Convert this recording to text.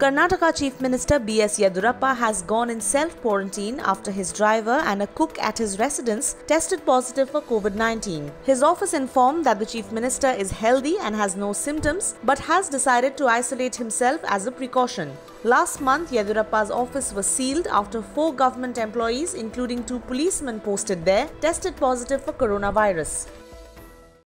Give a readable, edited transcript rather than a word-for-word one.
Karnataka Chief Minister BS Yediyurappa has gone in self-quarantine after his driver and a cook at his residence tested positive for COVID-19. His office informed that the Chief Minister is healthy and has no symptoms but has decided to isolate himself as a precaution. Last month, Yediyurappa's office was sealed after 4 government employees, including 2 policemen posted there, tested positive for coronavirus.